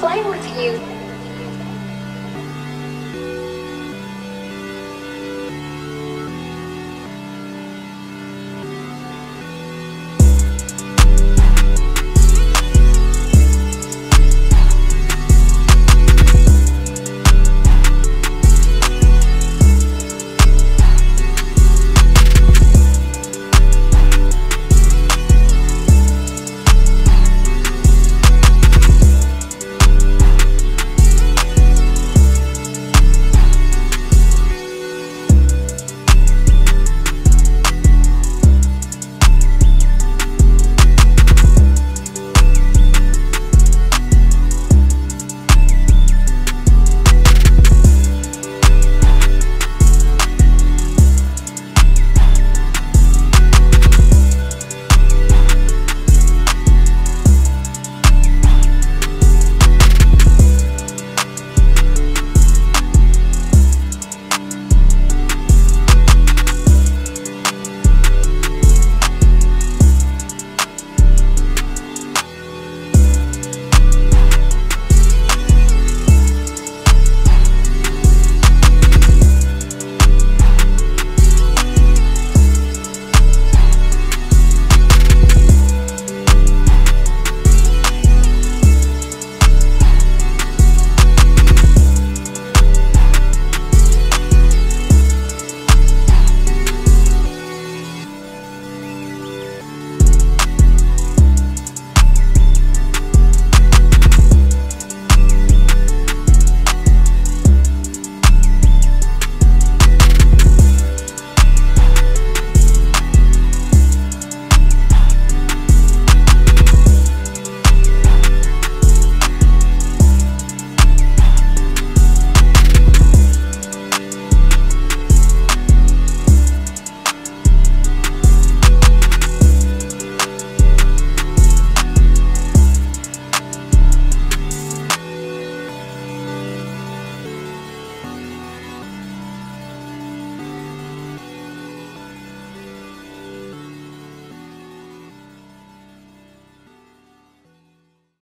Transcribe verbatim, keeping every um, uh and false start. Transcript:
have fun with you.